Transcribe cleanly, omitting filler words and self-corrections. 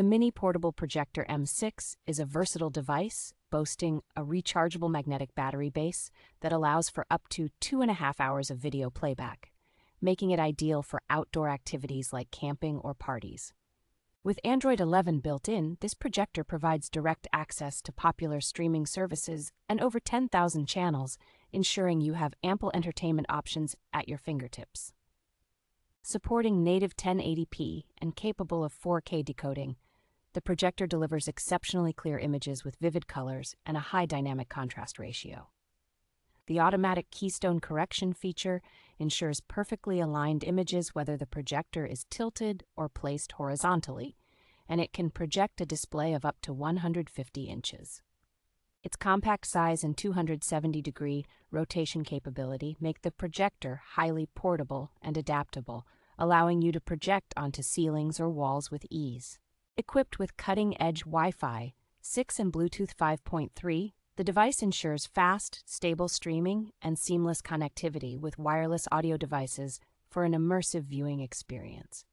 The Mini Portable Projector M6 is a versatile device boasting a rechargeable magnetic battery base that allows for up to 2.5 hours of video playback, making it ideal for outdoor activities like camping or parties. With Android 11 built in, this projector provides direct access to popular streaming services and over 10,000 channels, ensuring you have ample entertainment options at your fingertips. Supporting native 1080p and capable of 4K decoding, the projector delivers exceptionally clear images with vivid colors and a high dynamic contrast ratio. The automatic keystone correction feature ensures perfectly aligned images whether the projector is tilted or placed horizontally, and it can project a display of up to 150 inches. Its compact size and 270-degree rotation capability make the projector highly portable and adaptable, allowing you to project onto ceilings or walls with ease. Equipped with cutting-edge Wi-Fi 6 and Bluetooth 5.3, the device ensures fast, stable streaming and seamless connectivity with wireless audio devices for an immersive viewing experience.